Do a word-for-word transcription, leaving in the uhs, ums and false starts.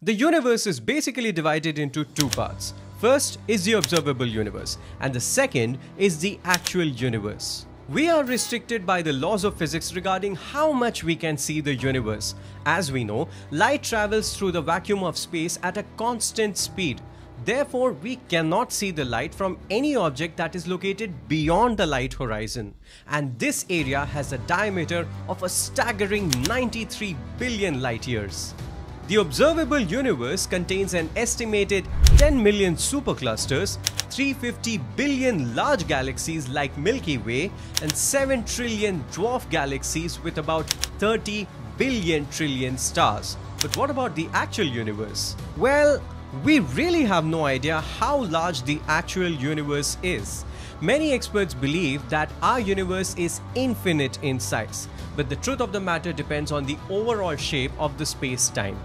The universe is basically divided into two parts. First is the observable universe, and the second is the actual universe. We are restricted by the laws of physics regarding how much we can see the universe. As we know, light travels through the vacuum of space at a constant speed. Therefore, we cannot see the light from any object that is located beyond the light horizon. And this area has a diameter of a staggering ninety-three billion light years. The observable universe contains an estimated ten million superclusters, three hundred fifty billion large galaxies like Milky Way, and seven trillion dwarf galaxies with about thirty billion trillion stars. But what about the actual universe? Well, we really have no idea how large the actual universe is. Many experts believe that our universe is infinite in size, but the truth of the matter depends on the overall shape of the space-time.